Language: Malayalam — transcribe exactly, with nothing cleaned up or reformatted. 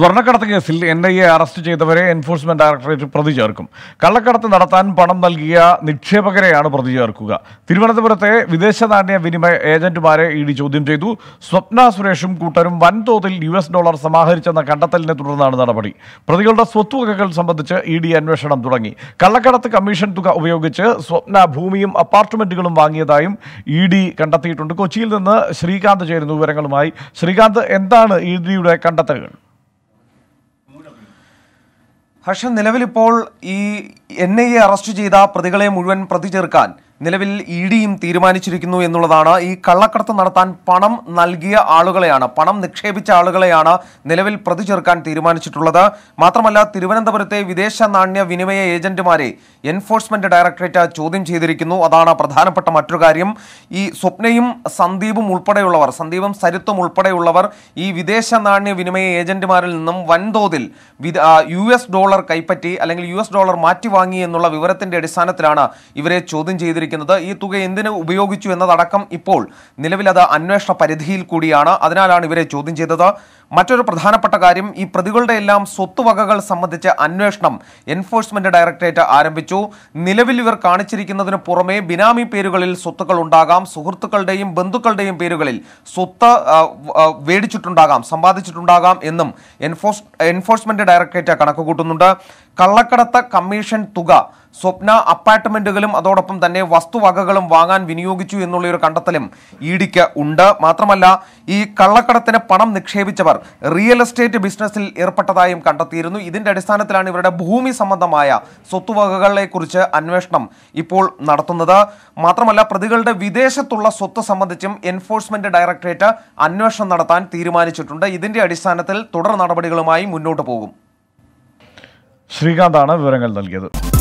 സ്വർണ്ണക്കടത്ത് കേസിൽ എൻ ഐ എ അറസ്റ്റ് ചെയ്തവരെ എൻഫോഴ്സ്മെന്റ് ഡയറക്ടറേറ്റ് പ്രതി ചേർക്കും. കള്ളക്കടത്ത് നടത്താൻ പണം നൽകിയ നിക്ഷേപകരെയാണ് പ്രതി ചേർക്കുക. തിരുവനന്തപുരത്തെ വിദേശ നാണ്യ വിനിമയ ഏജന്റുമാരെ ഇ ഡി ചോദ്യം ചെയ്തു. സ്വപ്ന സുരേഷും കൂട്ടരും വൻതോതിൽ യു എസ് ഡോളർ സമാഹരിച്ചെന്ന കണ്ടെത്തലിനെ തുടർന്നാണ് നടപടി. പ്രതികളുടെ സ്വത്തുവകകൾ സംബന്ധിച്ച് ഇ ഡി അന്വേഷണം തുടങ്ങി. കള്ളക്കടത്ത് കമ്മീഷൻ തുക ഉപയോഗിച്ച് സ്വപ്ന ഭൂമിയും അപ്പാർട്ട്മെന്റുകളും വാങ്ങിയതായും ഇ ഡി കണ്ടെത്തിയിട്ടുണ്ട്. കൊച്ചിയിൽ നിന്ന് ശ്രീകാന്ത് ചേരുന്നു വിവരങ്ങളുമായി. ശ്രീകാന്ത്, എന്താണ് ഇ ഡിയുടെ കണ്ടെത്തലുകൾ? ഹർഷ, നിലവിലിപ്പോൾ ഈ എൻ ഐ എ അറസ്റ്റ് ചെയ്ത പ്രതികളെ മുഴുവൻ പ്രതി ചേർക്കാൻ നിലവിൽ ഇ ഡിയും തീരുമാനിച്ചിരിക്കുന്നു എന്നുള്ളതാണ്. ഈ കള്ളക്കടത്ത് നടത്താൻ പണം നൽകിയ ആളുകളെയാണ്, പണം നിക്ഷേപിച്ച ആളുകളെയാണ് നിലവിൽ പ്രതി ചേർക്കാൻ തീരുമാനിച്ചിട്ടുള്ളത്. മാത്രമല്ല, തിരുവനന്തപുരത്തെ വിദേശ നാണ്യ വിനിമയ ഏജന്റുമാരെ എൻഫോഴ്സ്മെന്റ് ഡയറക്ടറേറ്റ് ചോദ്യം ചെയ്തിരിക്കുന്നു. അതാണ് പ്രധാനപ്പെട്ട മറ്റൊരു കാര്യം. ഈ സ്വപ്നയും സന്ദീപും ഉൾപ്പെടെയുള്ളവർ, സന്ദീപും സരിത്തും ഉൾപ്പെടെയുള്ളവർ ഈ വിദേശ നാണ്യ വിനിമയ ഏജന്റുമാരിൽ നിന്നും വൻതോതിൽ യു എസ് ഡോളർ കൈപ്പറ്റി, അല്ലെങ്കിൽ യു എസ് ഡോളർ മാറ്റി വാങ്ങി എന്നുള്ള വിവരത്തിന്റെ അടിസ്ഥാനത്തിലാണ് ഇവരെ ചോദ്യം ചെയ്തിരിക്കുന്നത്. ഈ തുക എന്തിന് ഉപയോഗിച്ചു എന്നതടക്കം ഇപ്പോൾ നിലവിലത് അന്വേഷണ പരിധിയിൽ കൂടിയാണ്. അതിനാലാണ് ഇവരെ ചോദ്യം ചെയ്തത്. മറ്റൊരു പ്രധാനപ്പെട്ട കാര്യം, ഈ പ്രതികളുടെ എല്ലാം സ്വത്തുവകകൾ സംബന്ധിച്ച് അന്വേഷണം എൻഫോഴ്സ്മെന്റ് ഡയറക്ടറേറ്റ് ആരംഭിച്ചു. നിലവിൽ ഇവർ കാണിച്ചിരിക്കുന്നതിന് പുറമെ ബിനാമി പേരുകളിൽ സ്വത്തുക്കൾ ഉണ്ടാകാം, സുഹൃത്തുക്കളുടെയും ബന്ധുക്കളുടെയും പേരുകളിൽ സ്വത്ത് മേടിച്ചിട്ടുണ്ടാകാം, സമ്പാദിച്ചിട്ടുണ്ടാകാം എന്നും എൻഫോഴ്സ് എൻഫോഴ്സ്മെന്റ് ഡയറക്ടറേറ്റ് കണക്കുകൂട്ടുന്നുണ്ട്. കള്ളക്കടത്ത് കമ്മീഷൻ തുക സ്വപ്ന അപ്പാർട്ട്മെന്റുകളും അതോടൊപ്പം തന്നെ വസ്തുവകകളും വാങ്ങാൻ വിനിയോഗിച്ചു എന്നുള്ള ഒരു കണ്ടെത്തലും ഇ ഡിക്ക് ഉണ്ട്. മാത്രമല്ല, ഈ കള്ളക്കടത്തിന് പണം നിക്ഷേപിച്ചവർ റിയൽ എസ്റ്റേറ്റ് ബിസിനസ്സിൽ ഏർപ്പെട്ടതായും കണ്ടെത്തിയിരുന്നു. ഇതിന്റെ അടിസ്ഥാനത്തിലാണ് ഇവരുടെ ഭൂമി സംബന്ധമായ സ്വത്തുവകകളെ കുറിച്ച് അന്വേഷണം ഇപ്പോൾ നടത്തുന്നത്. മാത്രമല്ല, പ്രതികളുടെ വിദേശത്തുള്ള സ്വത്ത് സംബന്ധിച്ചും എൻഫോഴ്സ്മെന്റ് ഡയറക്ടറേറ്റ് അന്വേഷണം നടത്താൻ തീരുമാനിച്ചിട്ടുണ്ട്. ഇതിന്റെ അടിസ്ഥാനത്തിൽ തുടർ നടപടികളുമായി മുന്നോട്ട് പോകും. ശ്രീകാന്താണ് വിവരങ്ങൾ നൽകിയത്.